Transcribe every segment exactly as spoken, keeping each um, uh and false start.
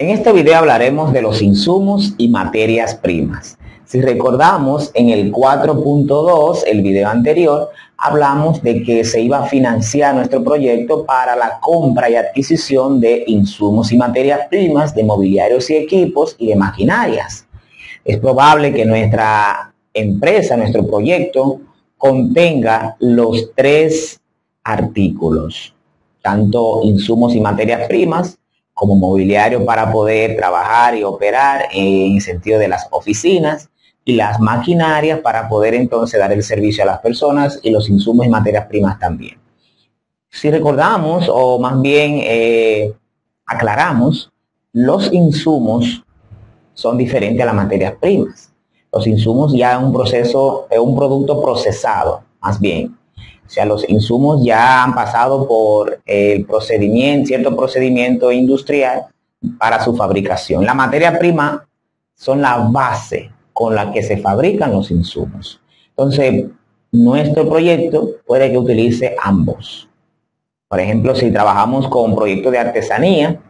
En este video hablaremos de los insumos y materias primas. Si recordamos, en el cuatro punto dos, el video anterior, hablamos de que se iba a financiar nuestro proyecto para la compra y adquisición de insumos y materias primas, de mobiliarios y equipos y de maquinarias. Es probable que nuestra empresa, nuestro proyecto, contenga los tres artículos, tanto insumos y materias primas, como mobiliario para poder trabajar y operar en el sentido de las oficinas, y las maquinarias para poder entonces dar el servicio a las personas, y los insumos y materias primas también. Si recordamos, o más bien eh, aclaramos, los insumos son diferentes a las materias primas. Los insumos ya es un proceso, es un producto procesado, más bien. O sea, los insumos ya han pasado por el procedimiento, cierto procedimiento industrial para su fabricación. La materia prima son la base con la que se fabrican los insumos. Entonces, nuestro proyecto puede que utilice ambos. Por ejemplo, si trabajamos con proyectos de artesanía,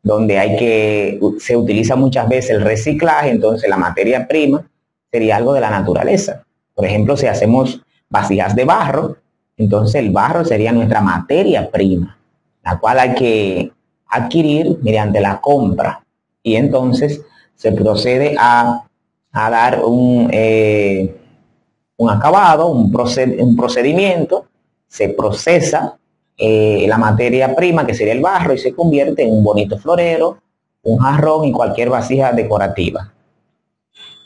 donde hay que, se utiliza muchas veces el reciclaje, entonces la materia prima sería algo de la naturaleza. Por ejemplo, si hacemos vasijas de barro, entonces el barro sería nuestra materia prima, la cual hay que adquirir mediante la compra. Y entonces se procede a, a dar un, eh, un acabado, un, proced un procedimiento, se procesa eh, la materia prima, que sería el barro, y se convierte en un bonito florero, un jarrón y cualquier vasija decorativa.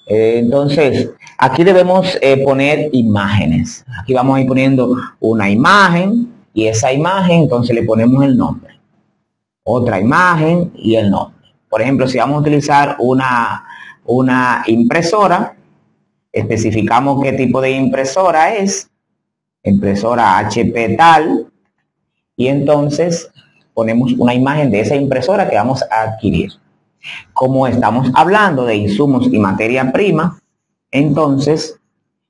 Entonces, aquí debemos eh, poner imágenes. Aquí vamos a ir poniendo una imagen, y esa imagen entonces le ponemos el nombre. Otra imagen y el nombre. Por ejemplo, si vamos a utilizar una, una impresora, especificamos qué tipo de impresora es. Impresora H P tal. Y entonces ponemos una imagen de esa impresora que vamos a adquirir. Como estamos hablando de insumos y materia prima, entonces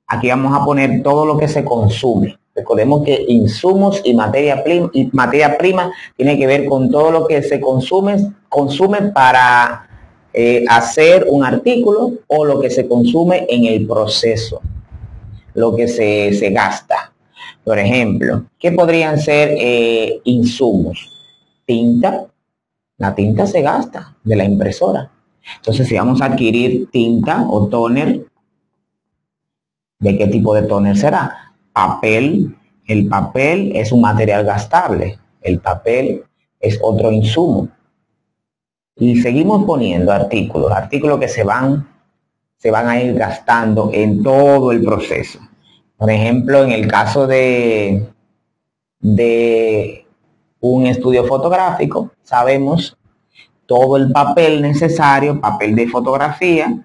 aquí vamos a poner todo lo que se consume. Recordemos que insumos y materia prima, y materia prima tiene que ver con todo lo que se consume, consume para eh, hacer un artículo, o lo que se consume en el proceso, lo que se, se gasta. Por ejemplo, ¿qué podrían ser eh, insumos? Tinta. La tinta se gasta de la impresora. Entonces, si vamos a adquirir tinta o tóner, ¿de qué tipo de tóner será? Papel. El papel es un material gastable. El papel es otro insumo. Y seguimos poniendo artículos, artículos que se van, se van a ir gastando en todo el proceso. Por ejemplo, en el caso de... de un estudio fotográfico, sabemos todo el papel necesario, papel de fotografía,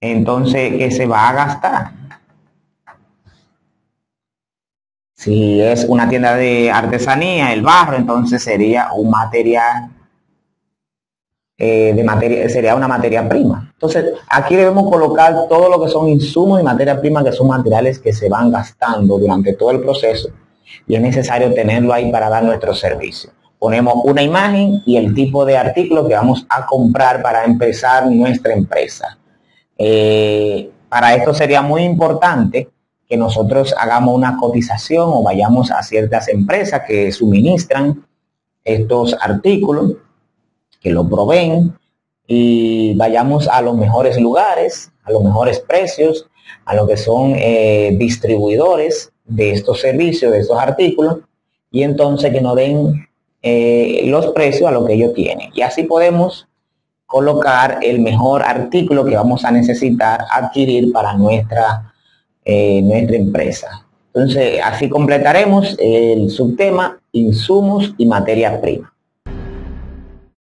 entonces, ¿qué se va a gastar? Si es una tienda de artesanía, el barro, entonces sería un material, eh, de materia, sería una materia prima. Entonces, aquí debemos colocar todo lo que son insumos y materia prima, que son materiales que se van gastando durante todo el proceso. Y es necesario tenerlo ahí para dar nuestro servicio. Ponemos una imagen y el tipo de artículo que vamos a comprar para empezar nuestra empresa. Eh, para esto sería muy importante que nosotros hagamos una cotización o vayamos a ciertas empresas que suministran estos artículos, que lo proveen, y vayamos a los mejores lugares, a los mejores precios, a lo que son eh, distribuidores de estos servicios, de estos artículos, y entonces que nos den eh, los precios a lo que ellos tienen. Y así podemos colocar el mejor artículo que vamos a necesitar adquirir para nuestra, eh, nuestra empresa. Entonces, así completaremos el subtema insumos y materias primas.